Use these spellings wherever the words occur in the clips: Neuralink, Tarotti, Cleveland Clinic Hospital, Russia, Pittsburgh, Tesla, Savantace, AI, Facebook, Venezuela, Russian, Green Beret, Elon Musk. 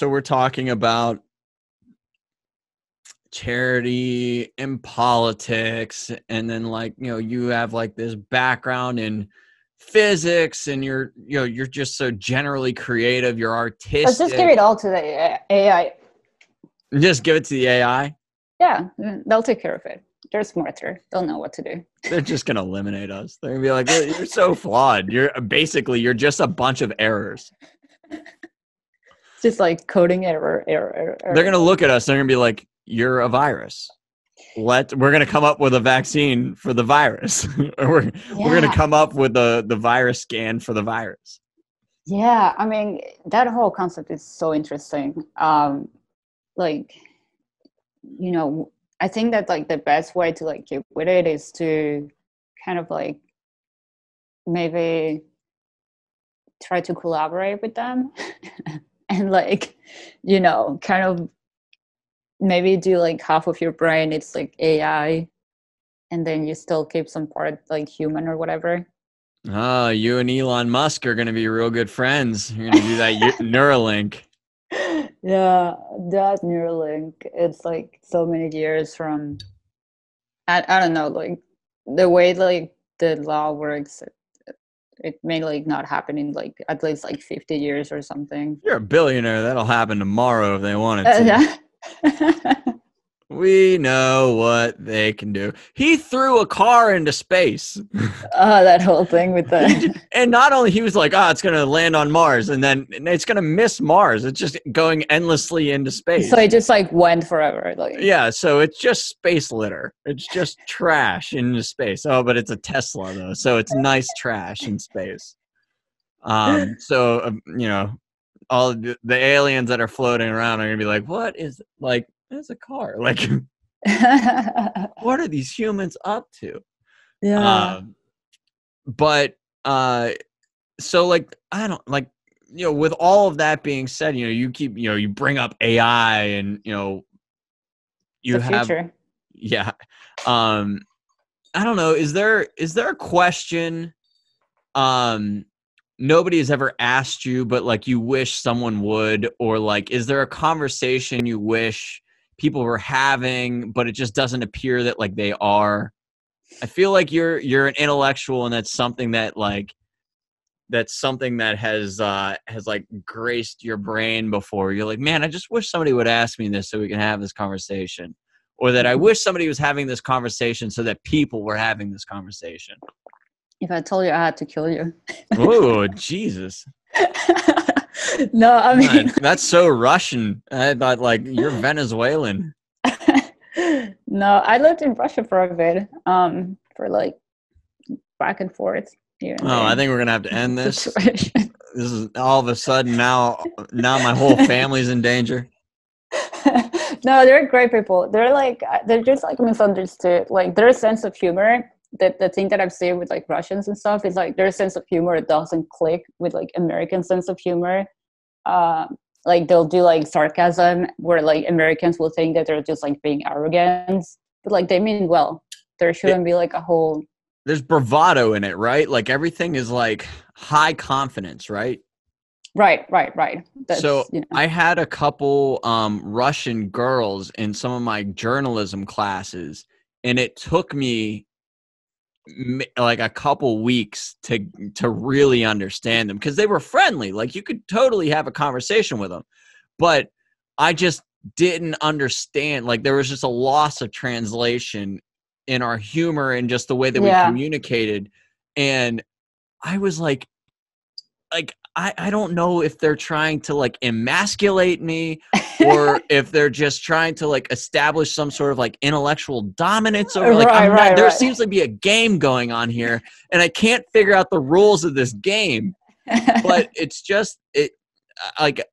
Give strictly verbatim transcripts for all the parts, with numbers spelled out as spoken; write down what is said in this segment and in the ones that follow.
so we're talking about charity and politics, and then like, you know, you have like this background in physics, and you're, you know, you're just so generally creative, you're artistic. Let's just give it all to the A I. Just give it to the A I? Yeah, they'll take care of it. They're smarter. They'll know what to do. They're just going to eliminate us. They're going to be like, hey, you're so flawed. You're basically, you're just a bunch of errors. Just like coding error, error, error. error. They're going to look at us. They're going to be like, you're a virus. Let We're going to come up with a vaccine for the virus. we're yeah. we're going to come up with the, the virus scan for the virus. Yeah. I mean, that whole concept is so interesting. Um, like, you know, I think that like the best way to like get with it is to kind of like maybe try to collaborate with them and like, you know, kind of maybe do like half of your brain, it's like A I, and then you still keep some part like human or whatever. Oh, you and Elon Musk are going to be real good friends. You're going to do that Neuralink. Yeah, that Neuralink, it's like so many years from, I, I don't know, like the way like the law works, it, it may like not happen in like at least like fifty years or something. You're a billionaire. That'll happen tomorrow if they wanted to. Uh, yeah. We know what they can do. He threw a car into space. Oh, that whole thing with the... And not only he was like, oh, it's going to land on Mars, and then it's going to miss Mars. It's just going endlessly into space. So it just like went forever. Like... Yeah, so it's just space litter. It's just trash into space. Oh, but it's a Tesla, though, so it's nice trash in space. Um. So, uh, you know, all the aliens that are floating around are going to be like, what is... like. It's a car. Like, what are these humans up to? Yeah. Um, but, uh, so like, I don't like, you know, with all of that being said, you know, you keep, you know, you bring up A I and, you know, you the have, future. Yeah. Um, I don't know. Is there, is there a question, um, nobody has ever asked you, but like you wish someone would, or like, is there a conversation you wish people were having, but it just doesn't appear that like they are? I feel like you're you're an intellectual, and that's something that like that's something that has uh has like graced your brain before. You're like, man, I just wish somebody would ask me this so we can have this conversation, or that I wish somebody was having this conversation so that people were having this conversation. If I told you, I had to kill you. Oh, Jesus. No, I mean... God, that's so Russian. I thought, like, you're Venezuelan. No, I lived in Russia for a bit, um, for, like, back and forth. Here and oh, there. I think we're going to have to end this. This is all of a sudden now, now my whole family's in danger. No, they're great people. They're, like, they're just, like, misunderstood. Like, their sense of humor... The, the thing that I've seen with like Russians and stuff is like their sense of humor doesn't click with like American sense of humor. Uh, like they'll do like sarcasm where like Americans will think that they're just like being arrogant, but like they mean well. There shouldn't be like a whole... There's bravado in it, right? Like everything is like high confidence, right? Right, right, right. That's, so you know. I had a couple um, Russian girls in some of my journalism classes, and it took me... like a couple weeks to to really understand them, because they were friendly. Like you could totally have a conversation with them, but I just didn't understand. Like there was just a loss of translation in our humor and just the way that yeah. we communicated. And I was like, like I, I don't know if they're trying to like emasculate me or if they're just trying to like establish some sort of like intellectual dominance over like right, I'm right, not, there right. seems to be a game going on here, and I can't figure out the rules of this game. But it's just it like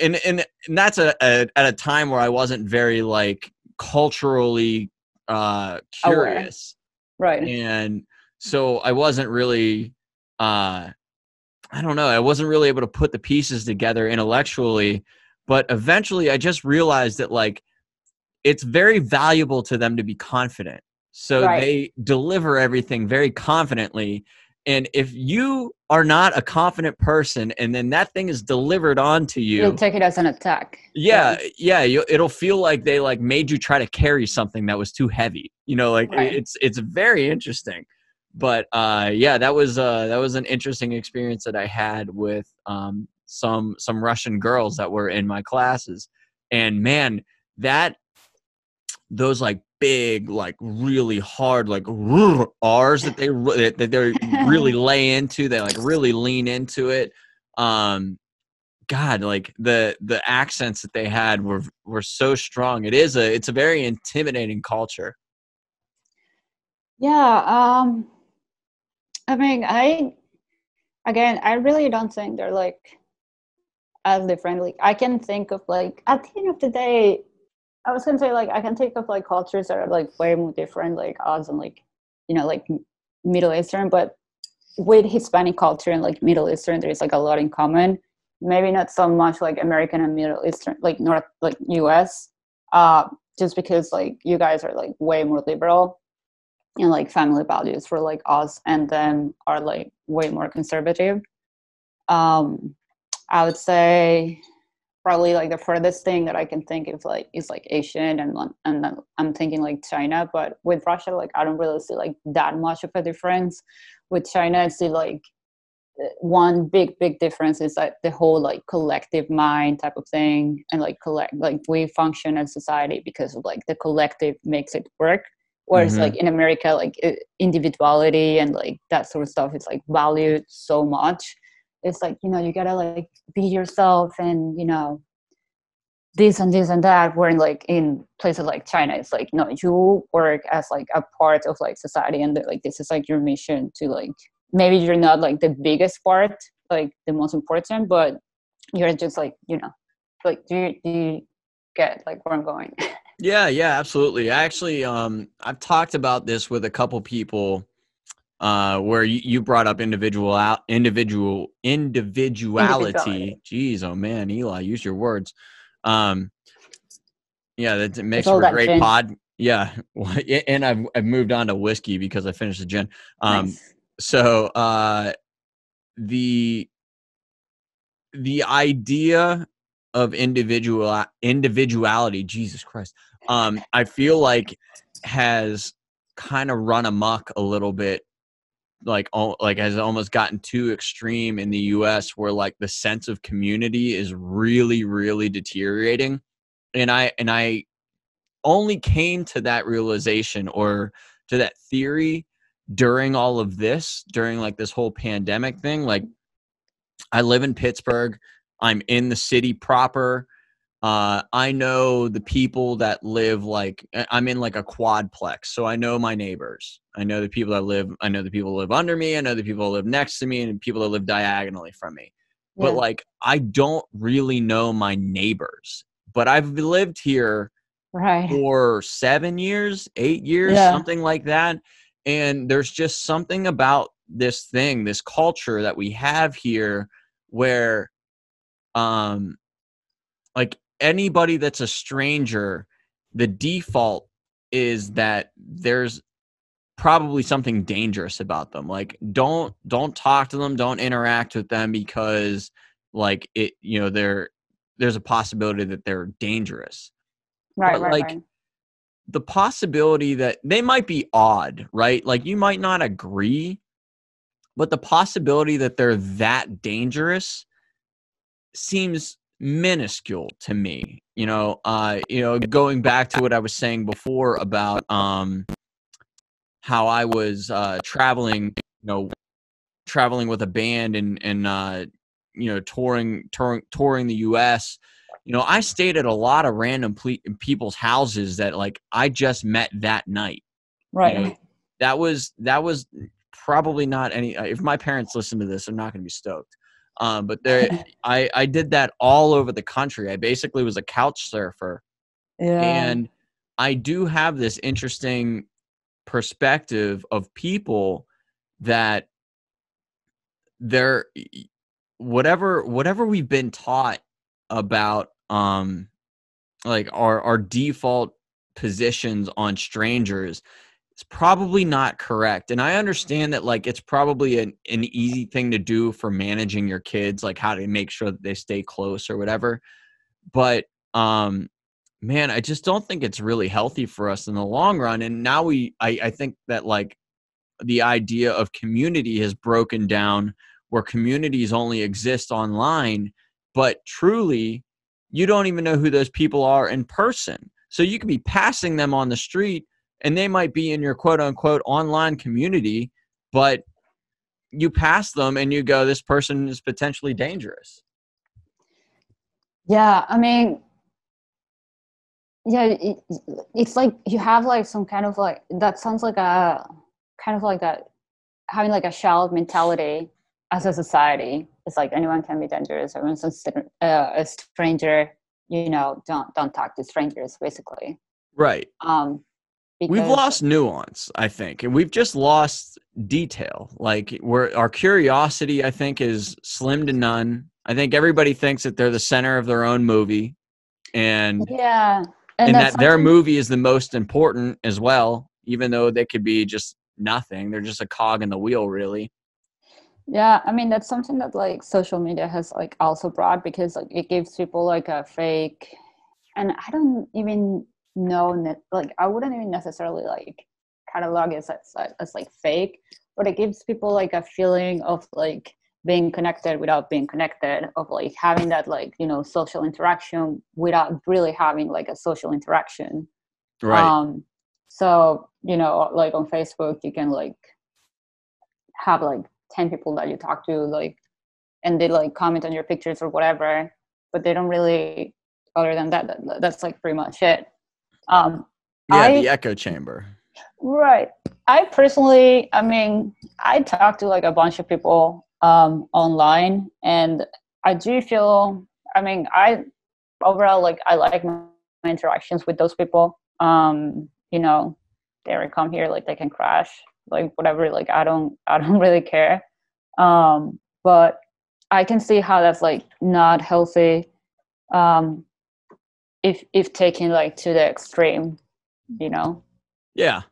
and and, and that's a, a at a time where I wasn't very like culturally uh curious. Aware. Right. And so I wasn't really uh I don't know. I wasn't really able to put the pieces together intellectually, but eventually I just realized that like, it's very valuable to them to be confident. So right. they deliver everything very confidently. And if you are not a confident person and then that thing is delivered onto you, you'll take it as an attack. Yeah. Yeah. You, it'll feel like they like made you try to carry something that was too heavy, you know, like right. it's, it's very interesting, but uh, yeah, that was uh that was an interesting experience that I had with um, some, some Russian girls that were in my classes. And man, that, those like big, like really hard, like R's that they that they really lay into. They like really lean into it. Um, God, like the the accents that they had were were so strong. It is a it's a very intimidating culture. Yeah, um, I mean, I again, I really don't think they're like as friendly. I can think of like at the end of the day. I was gonna say, like, I can think of like cultures that are like way more different, like us and like, you know, like Middle Eastern, but with Hispanic culture and like Middle Eastern, there is like a lot in common. Maybe not so much like American and Middle Eastern, like North, like U S, uh, just because like you guys are like way more liberal and like family values for like us, and then are like way more conservative. Um, I would say. Probably like the furthest thing that I can think of like is like Asian, and and I'm thinking like China, but with Russia, like I don't really see like that much of a difference. With China, I see like one big, big difference is like the whole like collective mind type of thing, and like collect like we function as society because of like the collective makes it work. Whereas mm-hmm. like in America, like individuality and like that sort of stuff is like valued so much. It's like, you know, you gotta like be yourself and, you know, this and this and that. Where in like in places like China, it's like, no, you work as like a part of like society, and like this is like your mission to like, maybe you're not like the biggest part, like the most important, but you're just like, you know, like do you, do you get like where I'm going? Yeah, yeah, absolutely. I actually, um, I've talked about this with a couple people. Uh, where you, you brought up individual, individual, individuality. individuality. Jeez, oh man, Eli, use your words. Um, yeah, that makes for a great gin. pod. Yeah, and I've I've moved on to whiskey because I finished the gin. Um, nice. So uh, the the idea of individual individuality, Jesus Christ, um, I feel like has kind of run amok a little bit. Like, like has almost gotten too extreme in the U S where like the sense of community is really, really deteriorating. And I, and I only came to that realization or to that theory during all of this, during like this whole pandemic thing. Like I live in Pittsburgh. I'm in the city proper. Uh, I know the people that live like, I'm in like a quadplex. So I know my neighbors. I know the people that live, I know the people that live under me. I know the people that live next to me and people that live diagonally from me. Yeah. But like, I don't really know my neighbors, but I've lived here right. for seven years, eight years, yeah. something like that. And there's just something about this thing, this culture that we have here where, um, like, anybody that's a stranger, the default is that there's probably something dangerous about them. Like don't, don't talk to them. Don't interact with them because like it, you know, they're, there's a possibility that they're dangerous. Right. But right like right. the possibility that they might be odd, right? Like you might not agree, but the possibility that they're that dangerous seems minuscule to me, you know, uh, you know, going back to what I was saying before about, um, how I was, uh, traveling, you know, traveling with a band and, and, uh, you know, touring, touring, touring the U S, you know, I stayed at a lot of random ple- people's houses that like, I just met that night. Right. You know, that was, that was probably not any, if my parents listen to this, they're not going to be stoked. Um, but there, I, I did that all over the country. I basically was a couch surfer. Yeah. And I do have this interesting perspective of people that they're whatever, whatever we've been taught about, um, like our, our default positions on strangers It's probably not correct. And I understand that, like, it's probably an, an easy thing to do for managing your kids, like how to make sure that they stay close or whatever. But, um, man, I just don't think it's really healthy for us in the long run. And now we, I, I think that, like, the idea of community has broken down, where communities only exist online, but truly you don't even know who those people are in person. So you could be passing them on the street and they might be in your quote unquote online community, but you pass them and you go, this person is potentially dangerous. Yeah. I mean, yeah, it, it's like you have like some kind of like, that sounds like a kind of like a, having like a shell mentality as a society. It's like anyone can be dangerous. Everyone's a, uh, a stranger, you know, don't, don't talk to strangers basically. Right. Um, Because we've lost nuance, I think, and we've just lost detail. Like, we're, our curiosity, I think, is slim to none. I think everybody thinks that they're the center of their own movie, and yeah, and, and that their movie is the most important as well, even though they could be just nothing. They're just a cog in the wheel, really. Yeah, I mean, that's something that, like, social media has, like, also brought, because, like, it gives people, like, a fake, and I don't even... No, like I wouldn't even necessarily like catalog it as, as, as like fake, but it gives people like a feeling of like being connected without being connected, of like having that like, you know, social interaction without really having like a social interaction. Right. Um, so, you know, like on Facebook, you can like have like ten people that you talk to, like, and they like comment on your pictures or whatever, but they don't really, other than that, that that's like pretty much it. Um, yeah, I, the echo chamber. Right. I personally, I mean, I talk to like a bunch of people um, online, and I do feel, I mean, I overall, like, I like my interactions with those people. Um, you know, they come here, like they can crash, like whatever, like I don't, I don't really care. Um, but I can see how that's like not healthy. Um, if if taken like to the extreme, you know? Yeah.